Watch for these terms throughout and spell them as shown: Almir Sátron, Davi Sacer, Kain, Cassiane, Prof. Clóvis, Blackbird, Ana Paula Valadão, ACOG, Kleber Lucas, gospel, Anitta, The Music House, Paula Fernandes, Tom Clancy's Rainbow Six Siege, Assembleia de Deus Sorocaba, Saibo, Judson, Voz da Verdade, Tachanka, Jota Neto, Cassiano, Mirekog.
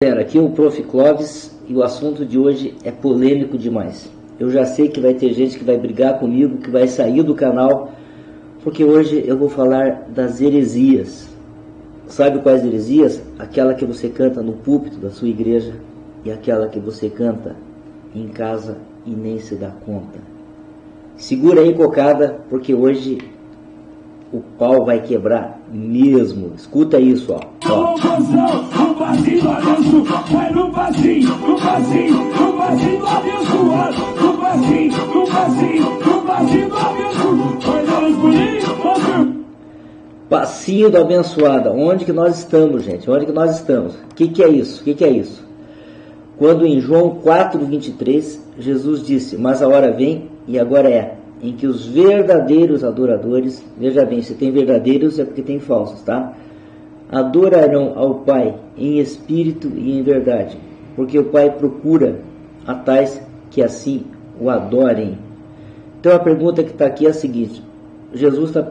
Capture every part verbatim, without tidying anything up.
Galera, aqui é o professor Clóvis e o assunto de hoje é polêmico demais. Eu já sei que vai ter gente que vai brigar comigo, que vai sair do canal, porque hoje eu vou falar das heresias. Sabe quais heresias? Aquela que você canta no púlpito da sua igreja e aquela que você canta em casa e nem se dá conta. Segura aí, cocada, porque hoje o pau vai quebrar mesmo. Escuta isso, ó. ó. Passinho da abençoada. Onde que nós estamos, gente? Onde que nós estamos? O que, que é isso? O que, que é isso? Quando em João quatro, vinte e três, Jesus disse: mas a hora vem e agora é, em que os verdadeiros adoradores, veja bem, se tem verdadeiros é porque tem falsos, tá? Adorarão ao Pai em espírito e em verdade, porque o Pai procura a tais que assim o adorem. Então a pergunta que está aqui é a seguinte: Jesus está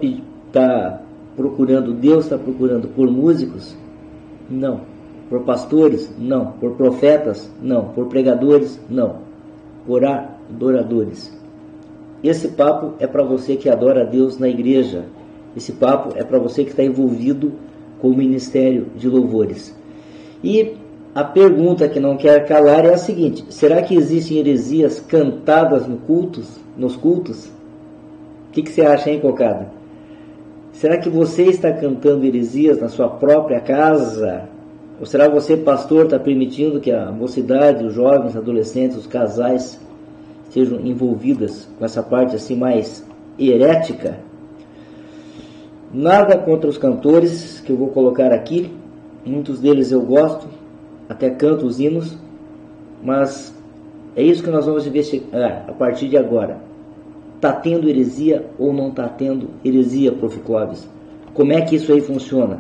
tá procurando, Deus está procurando por músicos? Não. Por pastores? Não. Por profetas? Não. Por pregadores? Não. Por adoradores. Esse papo é para você que adora a Deus na igreja. Esse papo é para você que está envolvido com o ministério de louvores. E a pergunta que não quer calar é a seguinte: será que existem heresias cantadas no cultos, nos cultos? O que, que você acha, hein, cocada? Será que você está cantando heresias na sua própria casa? Ou será você, pastor, está permitindo que a mocidade, os jovens, os adolescentes, os casais sejam envolvidas com essa parte assim mais herética? Nada contra os cantores que eu vou colocar aqui, muitos deles eu gosto, até canto os hinos, mas é isso que nós vamos investigar a partir de agora. Está tendo heresia ou não está tendo heresia, professor Clóvis? Como é que isso aí funciona?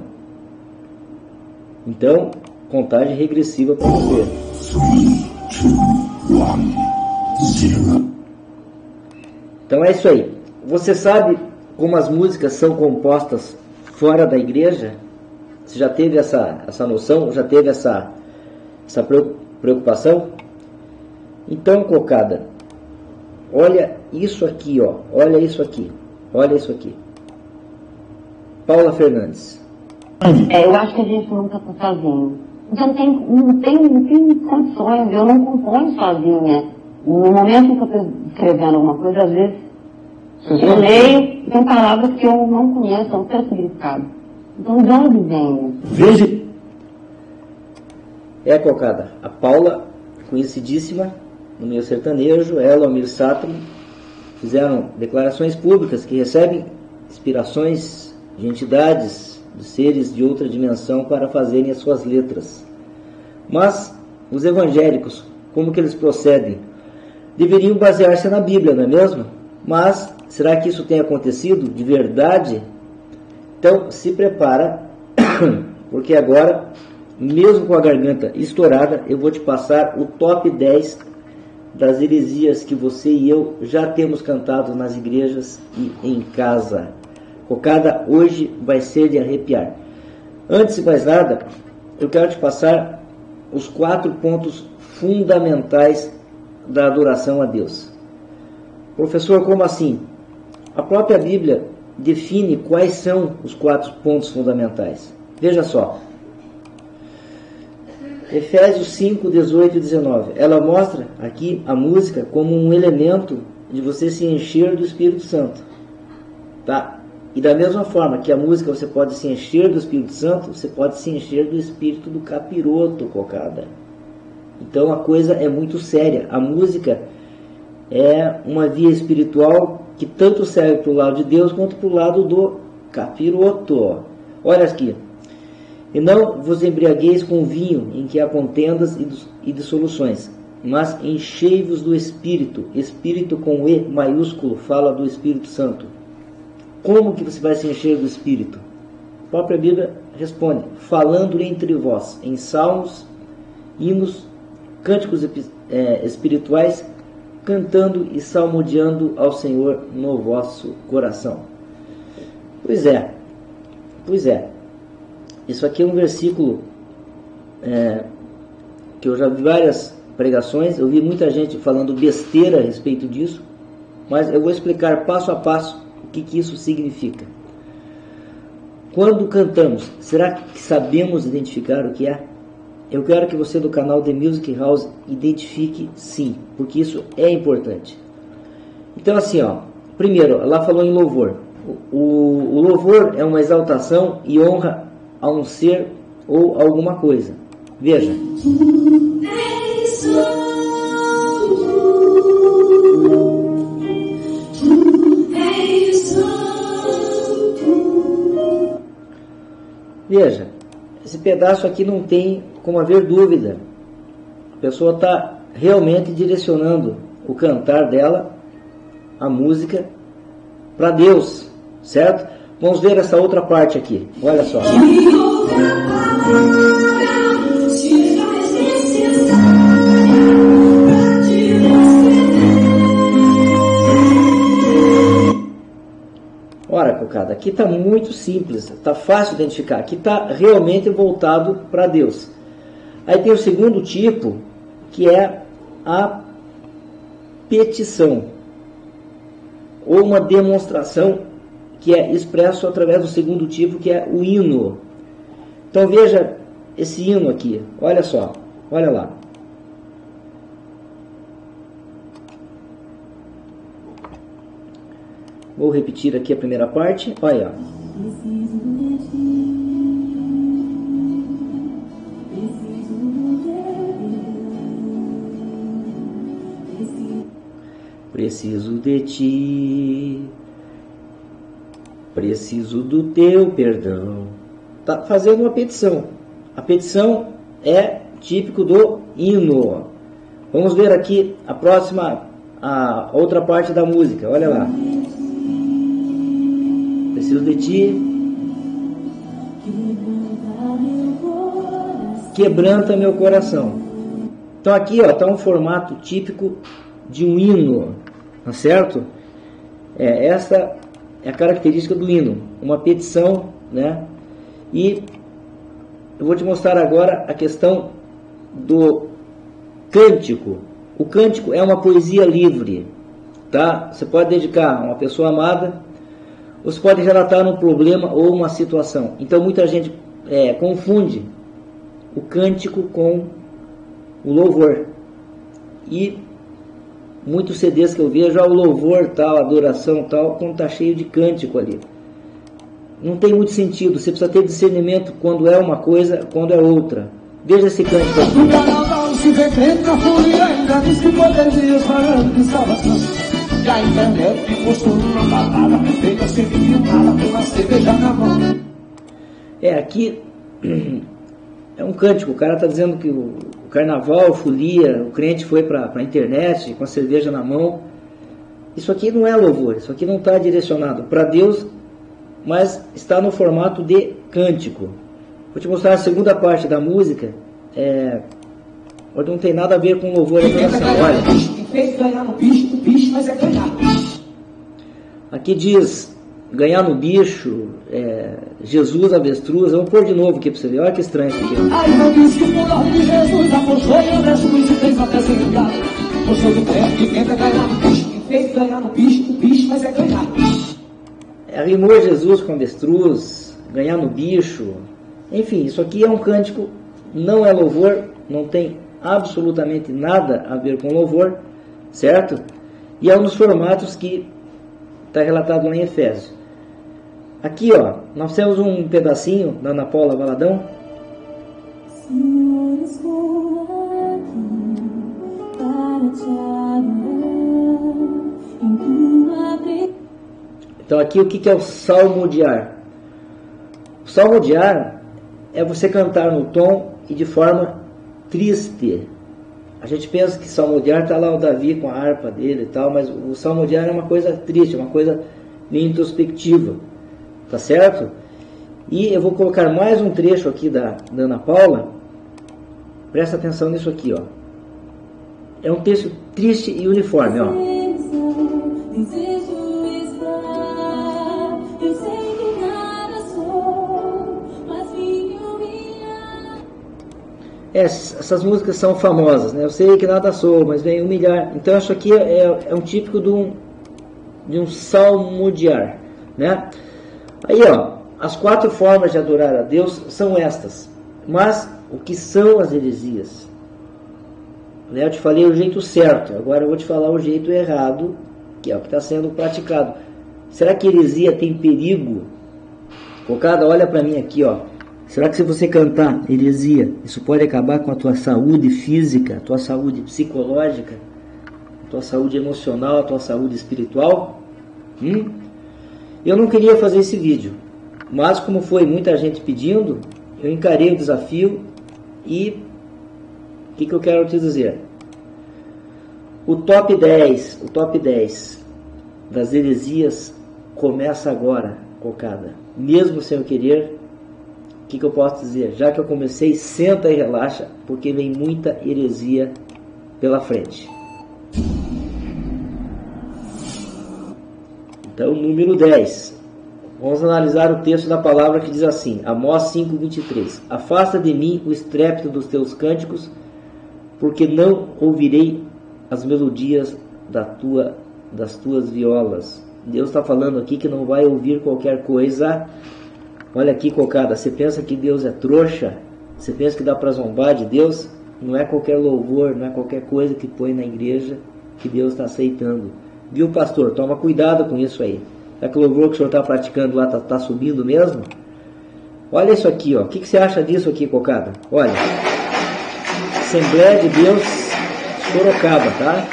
Então, contagem regressiva para você. quatro, três, dois, um. Então é isso aí. Você sabe como as músicas são compostas fora da igreja? Você já teve essa, essa noção? Já teve essa, essa preocupação? Então, cocada, olha isso aqui, ó. Olha isso aqui. Olha isso aqui. Paula Fernandes. É, eu acho que a gente nunca está sozinho. Então tem, não, tem, não tem condições. Eu não componho sozinha. No momento que eu estou escrevendo alguma coisa, às vezes eu leio, tem palavras que eu não conheço, não tenho significado. Então, de onde vem? Veja. É, cocada, a Paula, conhecidíssima no meio sertanejo, ela, Almir Sátron, fizeram declarações públicas que recebem inspirações de entidades, de seres de outra dimensão para fazerem as suas letras. Mas os evangélicos, como que eles procedem? Deveriam basear-se na Bíblia, não é mesmo? Mas, será que isso tem acontecido de verdade? Então, se prepara, porque agora, mesmo com a garganta estourada, eu vou te passar o top dez das heresias que você e eu já temos cantado nas igrejas e em casa. Cocada, hoje vai ser de arrepiar. Antes de mais nada, eu quero te passar os quatro pontos fundamentais da adoração a Deus. Professor, como assim? A própria Bíblia define quais são os quatro pontos fundamentais. Veja só. Efésios cinco, dezoito e dezenove. Ela mostra aqui a música como um elemento de você se encher do Espírito Santo. Tá? E da mesma forma que a música você pode se encher do Espírito Santo, você pode se encher do espírito do capiroto, cocada. Então a coisa é muito séria. A música é uma via espiritual que tanto serve para o lado de Deus quanto para o lado do capiroto. Olha aqui. E não vos embriagueis com vinho, em que há contendas e dissoluções, mas enchei-vos do Espírito. Espírito com E maiúsculo fala do Espírito Santo. Como que você vai se encher do Espírito? A própria Bíblia responde: falando entre vós em salmos, hinos, cânticos espirituais, cantando e salmodiando ao Senhor no vosso coração. Pois é, pois é. Isso aqui é um versículo é, que eu já vi várias pregações, eu vi muita gente falando besteira a respeito disso, mas eu vou explicar passo a passo o que, que isso significa. Quando cantamos, será que sabemos identificar o que é? Eu quero que você do canal The Music House identifique sim, porque isso é importante. Então assim, ó, primeiro, ela falou em louvor. O, o louvor é uma exaltação e honra a um ser ou alguma coisa. Veja. Veja, esse pedaço aqui não tem como haver dúvida. A pessoa está realmente direcionando o cantar dela, a música, para Deus, certo? Vamos ver essa outra parte aqui. Olha só. Ora, cocada, aqui está muito simples, está fácil identificar. Aqui está realmente voltado para Deus. Aí tem o segundo tipo, que é a petição, ou uma demonstração, que é expresso através do segundo tipo, que é o hino. Então veja esse hino aqui, olha só, olha lá. Vou repetir aqui a primeira parte, olha. Preciso de ti, preciso do teu perdão. Está fazendo uma petição. A petição é típico do hino. Vamos ver aqui a próxima, a outra parte da música, olha lá. Preciso de ti, quebranta meu coração. Então aqui está um formato típico de um hino, tá certo? É, essa é a característica do hino, uma petição, né? E eu vou te mostrar agora a questão do cântico. O cântico é uma poesia livre, tá? Você pode dedicar a uma pessoa amada, você pode relatar um problema ou uma situação. Então muita gente é, confunde o cântico com o louvor. E muitos C Ds que eu vejo, ó, o louvor tal, adoração tal, quando está cheio de cântico ali. Não tem muito sentido, você precisa ter discernimento quando é uma coisa, quando é outra. Veja esse cântico aqui. Já entendeu que fosse uma batata feita sem filmada com uma cerveja na mão. É, aqui é um cântico. O cara está dizendo que o carnaval, folia, o crente foi para a internet com a cerveja na mão. Isso aqui não é louvor, isso aqui não está direcionado para Deus, mas está no formato de cântico. Vou te mostrar a segunda parte da música. É, não tem nada a ver com louvor e adoração. Olha. Ganhar no bicho, no bicho, mas é ganhar. Aqui diz ganhar no bicho, é, Jesus avestruz. Vamos pôr de novo aqui para você ver. Olha que estranho isso aqui. Ai, meu bicho, o nome de Jesus apostou e André Suíço fez até se ligar. Postou de perto e tenta ganhar no bicho. E fez ganhar no bicho, no bicho, mas é ganhar. É, rimou Jesus com avestruz, ganhar no bicho. Enfim, isso aqui é um cântico, não é louvor, não tem absolutamente nada a ver com louvor. Certo? E é um dos formatos que está relatado lá em Efésios. Aqui, ó, nós temos um pedacinho da Ana Paula Valadão. Senhor, estou aqui para te adorar em tua presença. Então, aqui o que é o salmodiar? O salmodiar é você cantar no tom e de forma triste. A gente pensa que salmodiar está lá o Davi com a harpa dele e tal, mas o salmodiar é uma coisa triste, uma coisa meio introspectiva, tá certo? E eu vou colocar mais um trecho aqui da, da Ana Paula, presta atenção nisso aqui, ó. É um texto triste e uniforme, ó. essas músicas são famosas, né? Eu sei que nada sou, mas vem humilhar. Então isso aqui é, é um típico de um, de um salmodiar, né? Aí, ó, as quatro formas de adorar a Deus são estas. Mas o que são as heresias? Eu te falei o jeito certo, agora eu vou te falar o jeito errado, que é o que está sendo praticado. Será que heresia tem perigo? Cocada, olha para mim aqui, ó. Será que se você cantar heresia, isso pode acabar com a tua saúde física, a tua saúde psicológica, a tua saúde emocional, a tua saúde espiritual? Hum? Eu não queria fazer esse vídeo, mas como foi muita gente pedindo, eu encarei o desafio e o que, que eu quero te dizer? O top dez, o top dez das heresias começa agora, cocada. Mesmo sem eu querer, o que, que eu posso dizer? Já que eu comecei, senta e relaxa, porque vem muita heresia pela frente. Então, número dez. Vamos analisar o texto da palavra que diz assim, Amós cinco, vinte e três. Afasta de mim o estrépito dos teus cânticos, porque não ouvirei as melodias da tua, das tuas violas. Deus está falando aqui que não vai ouvir qualquer coisa. Olha aqui, cocada, você pensa que Deus é trouxa? Você pensa que dá para zombar de Deus? Não é qualquer louvor, não é qualquer coisa que põe na igreja que Deus está aceitando. Viu, pastor? Toma cuidado com isso aí. Será que o louvor que o senhor está praticando lá está tá subindo mesmo? Olha isso aqui, ó. O que, que você acha disso aqui, cocada? Olha. Assembleia de Deus Sorocaba, tá?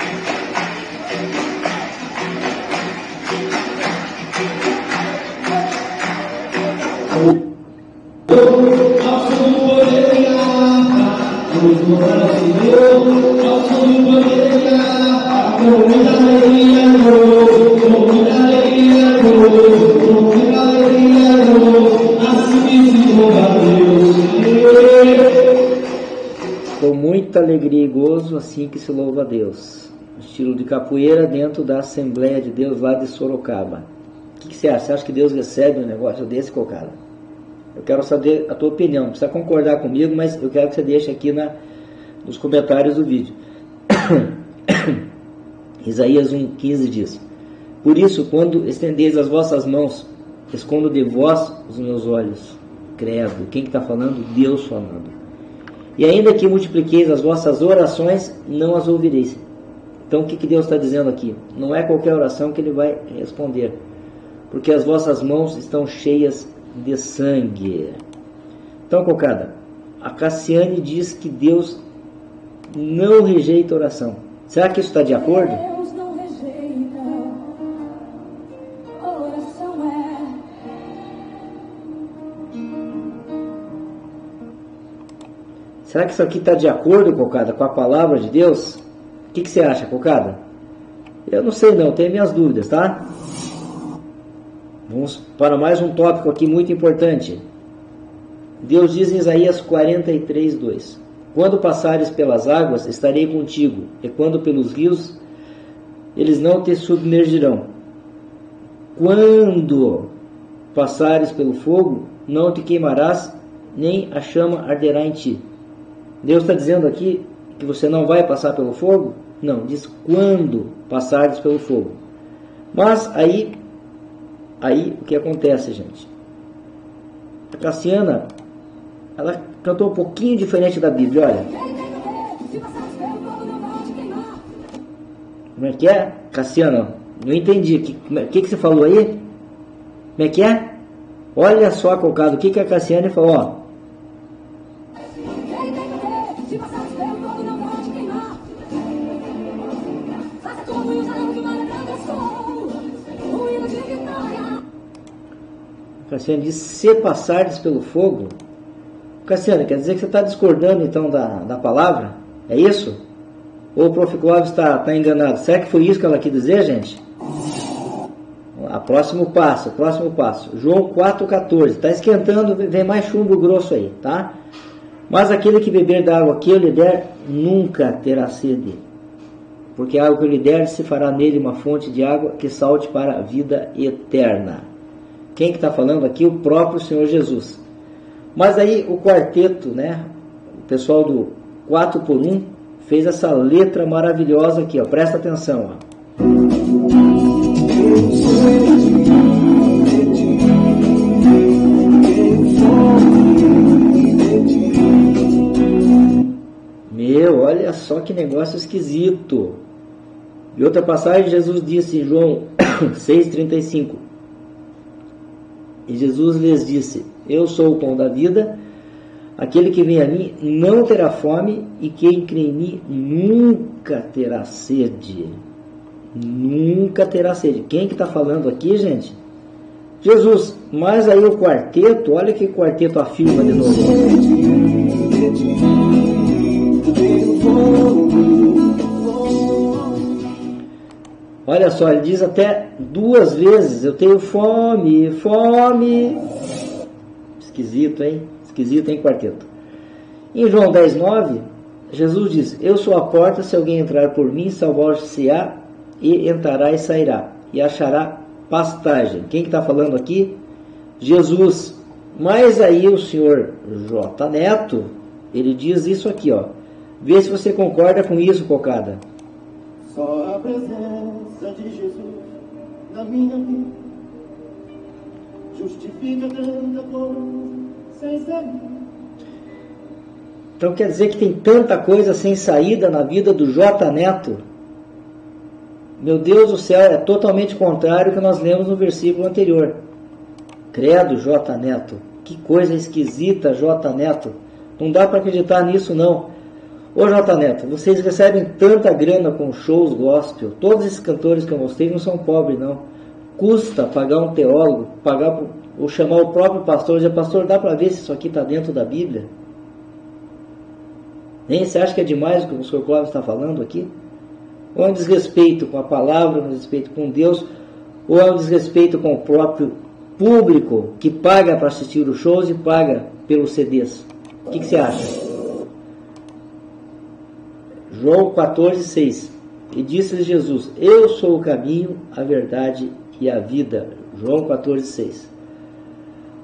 Com muita alegria e gozo, assim que se louva a Deus. Estilo de capoeira dentro da Assembleia de Deus lá de Sorocaba. O que, que você acha? Você acha que Deus recebe um negócio desse, cocada? Eu quero saber a tua opinião, não precisa concordar comigo, mas eu quero que você deixe aqui na, nos comentários do vídeo. Isaías um, quinze diz, por isso, quando estendeis as vossas mãos, escondo de vós os meus olhos. Credo, quem está falando? Deus falando. E ainda que multipliqueis as vossas orações, não as ouvireis. Então o que, que Deus está dizendo aqui? Não é qualquer oração que Ele vai responder, porque as vossas mãos estão cheias de sangue. Então, cocada, a Cassiane diz que Deus não rejeita oração. Será que isso está de acordo? Deus não rejeita. Oração é. Será que isso aqui está de acordo, cocada, com a palavra de Deus? O que, que você acha, cocada? Eu não sei não, tenho minhas dúvidas, tá? Vamos para mais um tópico aqui muito importante. Deus diz em Isaías quarenta e três, dois. Quando passares pelas águas, estarei contigo, e quando pelos rios, eles não te submergirão. Quando passares pelo fogo, não te queimarás, nem a chama arderá em ti. Deus está dizendo aqui que você não vai passar pelo fogo? Não, diz quando passares pelo fogo. Mas aí... Aí, o que acontece, gente? A Cassiana, ela cantou um pouquinho diferente da Bíblia, olha. Como é que é? Cassiana, não entendi. O que, que, que você falou aí? Como é que é? Olha só, colocado, o que, que a Cassiana falou, ó. Cassiano diz, se passares pelo fogo. Cassiano, quer dizer que você está discordando então da, da palavra? É isso? Ou o professor Clóvis está tá enganado? Será que foi isso que ela quis dizer, gente? O próximo passo, próximo passo. João quatro, quatorze. Está esquentando, vem mais chumbo grosso aí, tá? Mas aquele que beber da água que eu lhe der, nunca terá sede. Porque a água que eu lhe der, se fará nele uma fonte de água que salte para a vida eterna. Quem que está falando aqui? O próprio Senhor Jesus. Mas aí o quarteto, né? o pessoal do quatro por um fez essa letra maravilhosa aqui, ó. Presta atenção, ó. Meu, olha só que negócio esquisito. Em outra passagem, Jesus disse em João seis, trinta e cinco. E Jesus lhes disse: eu sou o pão da vida, aquele que vem a mim não terá fome, e quem crê em mim nunca terá sede. Nunca terá sede. Quem que está falando aqui, gente? Jesus. Mas aí o quarteto, olha que quarteto afirma de novo. Olha só, ele diz até duas vezes: eu tenho fome, fome. Esquisito, hein? Esquisito, hein, quarteto? Em João dez, nove, Jesus diz: eu sou a porta, se alguém entrar por mim, salvar-se-á, e entrará e sairá, e achará pastagem. Quem que está falando aqui? Jesus. Mas aí o senhor Jota Neto, ele diz isso aqui, ó. Vê se você concorda com isso, cocada. Só a presença de Jesus na minha vida justifica tanta coisa sem saída. Então quer dizer que tem tanta coisa sem saída na vida do Jota Neto? Meu Deus do céu, é totalmente contrário ao que nós lemos no versículo anterior. Credo, Jota Neto. Que coisa esquisita, Jota Neto. Não dá para acreditar nisso, não. Ô, Jota Neto, vocês recebem tanta grana com shows gospel. Todos esses cantores que eu mostrei não são pobres, não. Custa pagar um teólogo, pagar ou chamar o próprio pastor e dizer: pastor, dá para ver se isso aqui está dentro da Bíblia? Nem você acha que é demais o que o senhor Clóvis está falando aqui? Ou é um desrespeito com a palavra, um desrespeito com Deus, ou é um desrespeito com o próprio público que paga para assistir os shows e paga pelos C Ds. O que, que você acha? João quatorze, seis. E disse-lhes Jesus: eu sou o caminho, a verdade e a vida. João quatorze, seis.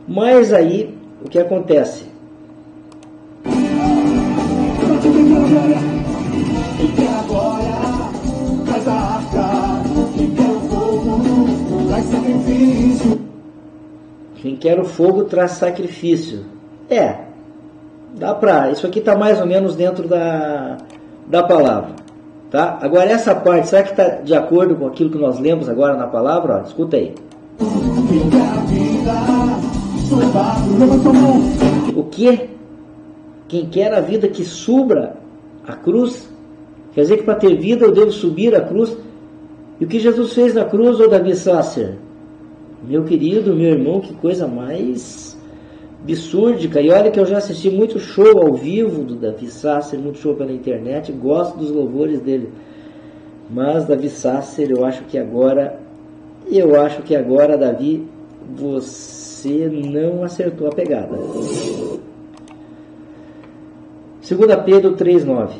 Mas aí, o que acontece? Quem quer o fogo traz sacrifício. É, dá pra. Isso aqui está mais ou menos dentro da, da palavra, tá? Agora essa parte, será que está de acordo com aquilo que nós lemos agora na palavra? Ó, escuta aí. O que? Quem quer a vida que subra a cruz? Quer dizer que para ter vida eu devo subir a cruz? E o que Jesus fez na cruz, ô Davi Sacer? Meu querido, meu irmão, que coisa mais absurda. E olha que eu já assisti muito show ao vivo do Davi Sacer, muito show pela internet, gosto dos louvores dele. Mas Davi Sacer, eu acho que agora, eu acho que agora, Davi, você não acertou a pegada. dois Pedro três, nove.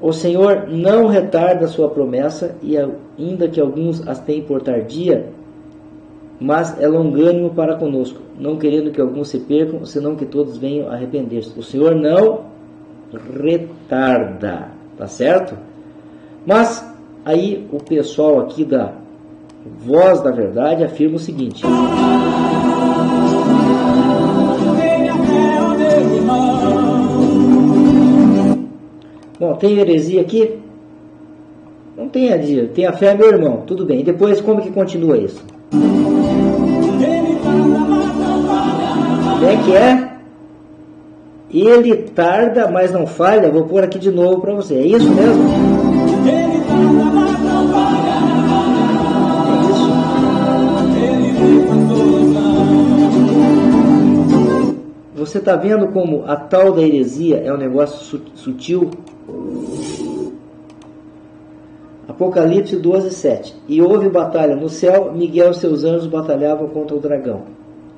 O Senhor não retarda a sua promessa, e ainda que alguns as têm por tardia, mas é longânimo para conosco, não querendo que alguns se percam, senão que todos venham arrepender-se. O Senhor não retarda, tá certo? Mas aí o pessoal aqui da Voz da Verdade afirma o seguinte: bom, tem heresia aqui? Não tem heresia, tem a fé, meu irmão, tudo bem. E depois como que continua isso? É que é? Ele tarda, mas não falha. Vou pôr aqui de novo para você. É isso mesmo? Ele tarda, mas não falha. É isso. Você está vendo como a tal da heresia é um negócio sutil? Apocalipse doze, sete. E houve batalha no céu, Miguel e seus anjos batalhavam contra o dragão.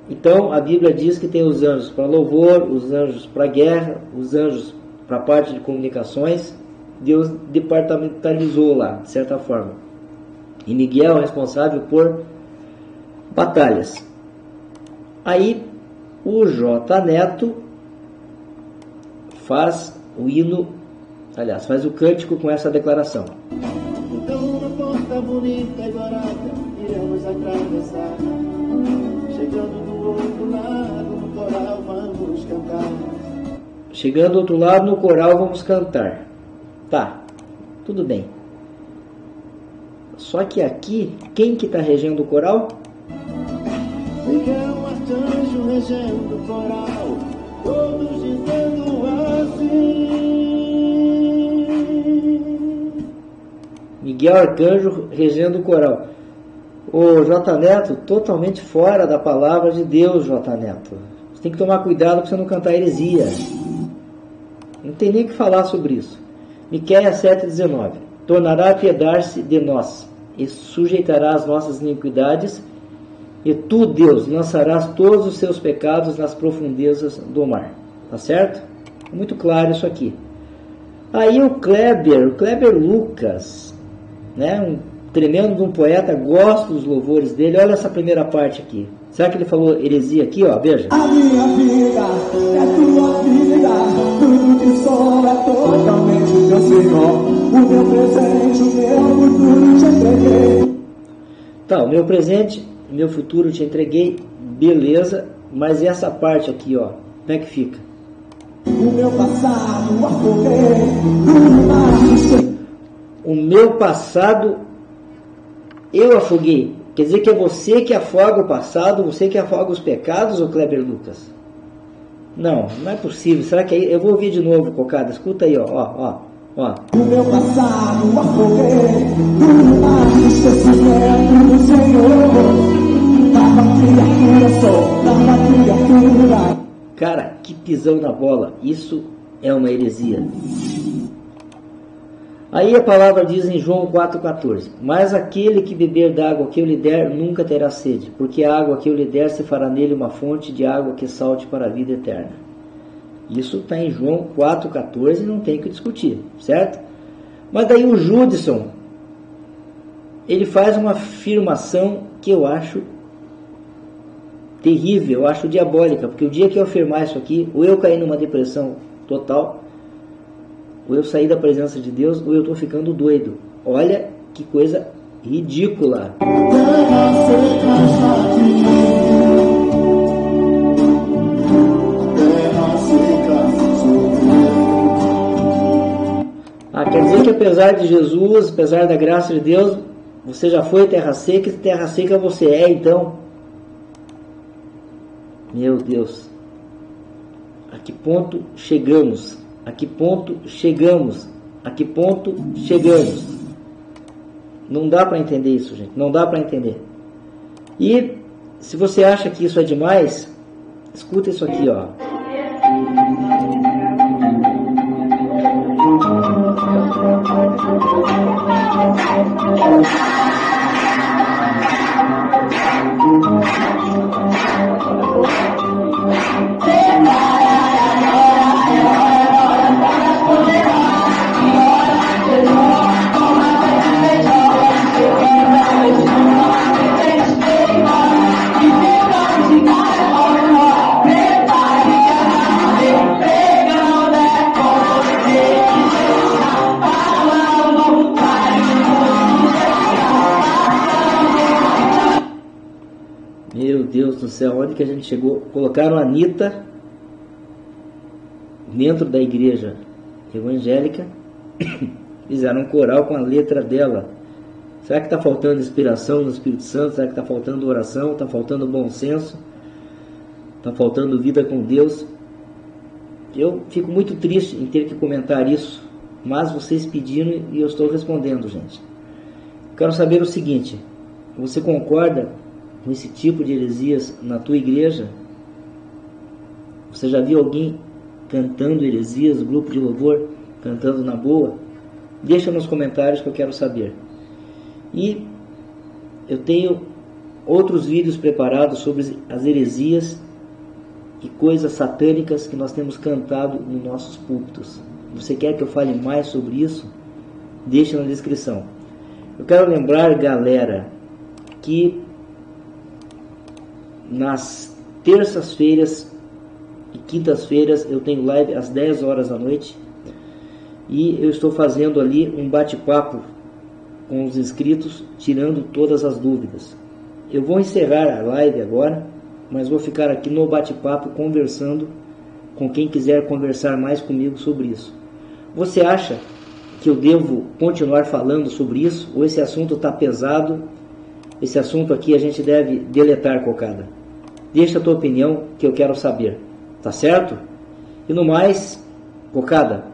Então a Bíblia diz que tem os anjos para louvor, os anjos para guerra, os anjos para a parte de comunicações. Deus departamentalizou lá, de certa forma. E Miguel é responsável por batalhas. Aí o Jota Neto faz o hino, aliás, faz o cântico com essa declaração. Então uma porta bonita e barata iremos atravessar, chegando do outro lado no coral vamos cantar. Chegando do outro lado no coral vamos cantar. Tá, tudo bem. Só que aqui, quem que está regendo o coral? Miguel Arcanjo regendo o coral, todos dizendo assim. Miguel Arcanjo regendo o coral. O Jota Neto, totalmente fora da palavra de Deus, Jota Neto. Você tem que tomar cuidado para você não cantar heresia. Não tem nem o que falar sobre isso. Miqueias sete, dezenove. Tornará a piedar-se de nós, e sujeitará as nossas iniquidades, e tu, Deus, lançarás todos os seus pecados nas profundezas do mar. Tá certo? Muito claro isso aqui. Aí o Kleber, o Kleber Lucas, né, um tremendo um poeta, gosto dos louvores dele. Olha essa primeira parte aqui. Será que ele falou heresia aqui? Ó, veja. A minha vida é tua vida, tudo que sobra é totalmente o teu Senhor. O meu desejo, meu futuro te entreguei. Tá, o meu presente, meu futuro te entreguei, beleza, mas e essa parte aqui, ó, como é que fica? O meu passado afoguei. O meu passado eu afoguei. Quer dizer que é você que afoga o passado, você que afoga os pecados, ô Kleber Lucas? Não, não é possível. Será que aí... Eu vou ouvir de novo, Cocada. Escuta aí, ó, ó, ó. O meu passado afoguei, tudo mais que se é do Senhor. Nova criatura sou, nova criatura. Cara, que pisão na bola. Isso é uma heresia. Aí a palavra diz em João quatro, quatorze, mas aquele que beber da água que eu lhe der nunca terá sede, porque a água que eu lhe der se fará nele uma fonte de água que salte para a vida eterna. Isso está em João quatro, quatorze, não tem que discutir, certo? Mas daí o Judson, ele faz uma afirmação que eu acho terrível, eu acho diabólica, porque o dia que eu afirmar isso aqui, ou eu caí numa depressão total, ou eu saí da presença de Deus, ou eu estou ficando doido. Olha que coisa ridícula. Ah, quer dizer que apesar de Jesus, apesar da graça de Deus, você já foi terra seca, e terra seca você é, então. Meu Deus. A que ponto chegamos? A que ponto chegamos? A que ponto chegamos? Não dá para entender isso, gente. Não dá para entender. E se você acha que isso é demais, escuta isso aqui, ó. Meu Deus do céu, onde que a gente chegou? Colocaram a Anitta dentro da igreja evangélica, fizeram um coral com a letra dela. Será que está faltando inspiração no Espírito Santo? Será que está faltando oração? Está faltando bom senso? Está faltando vida com Deus? Eu fico muito triste em ter que comentar isso, mas vocês pediram e eu estou respondendo, gente. Quero saber o seguinte, você concorda com esse tipo de heresias na tua igreja? Você já viu alguém cantando heresias, grupo de louvor, cantando na boa? Deixa nos comentários que eu quero saber. E eu tenho outros vídeos preparados sobre as heresias e coisas satânicas que nós temos cantado nos nossos púlpitos. Você quer que eu fale mais sobre isso? Deixa na descrição. Eu quero lembrar, galera, que nas terças-feiras e quintas-feiras eu tenho live às dez horas da noite. E eu estou fazendo ali um bate-papo com os inscritos, tirando todas as dúvidas. Eu vou encerrar a live agora, mas vou ficar aqui no bate-papo conversando com quem quiser conversar mais comigo sobre isso. Você acha que eu devo continuar falando sobre isso? Ou esse assunto está pesado? Esse assunto aqui a gente deve deletar, cocada. Deixa a tua opinião que eu quero saber. Tá certo? E no mais, cocada,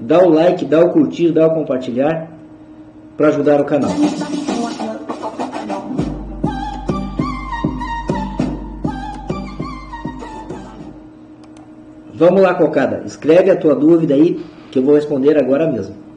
dá o like, dá o curtir, dá o compartilhar para ajudar o canal. Vamos lá, cocada. Escreve a tua dúvida aí que eu vou responder agora mesmo.